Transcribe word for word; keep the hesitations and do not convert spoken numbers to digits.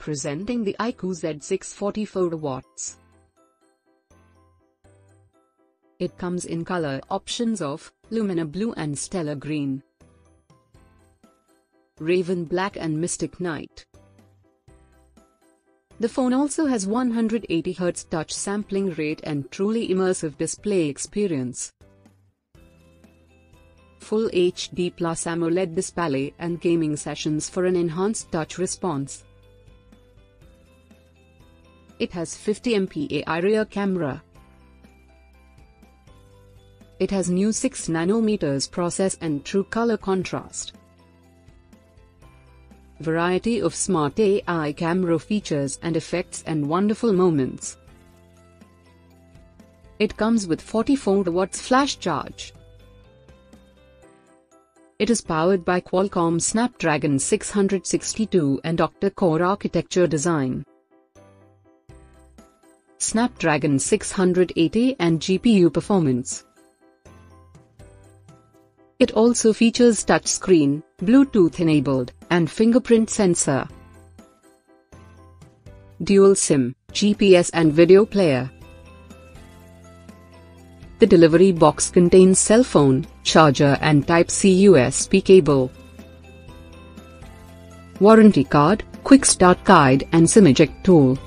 presenting the iQOO Z six forty-four watts. It comes in color options of Luminar Blue and Stellar Green, Raven Black and Mystic Night. The phone also has one hundred eighty hertz touch sampling rate and truly immersive display experience. Full H D plus AMOLED display and gaming sessions for an enhanced touch response. It has fifty megapixel rear camera. It has new six nanometer process and true color contrast. Variety of smart A I camera features and effects and wonderful moments. It comes with forty-four watts flash charge. It is powered by Qualcomm Snapdragon six hundred sixty-two and octa-core architecture design. Snapdragon six hundred eighty and G P U performance. It also features touchscreen, Bluetooth enabled, and fingerprint sensor. Dual SIM, G P S and video player. The delivery box contains cell phone, charger and Type C U S B cable. Warranty card, quick start guide and SIM eject tool.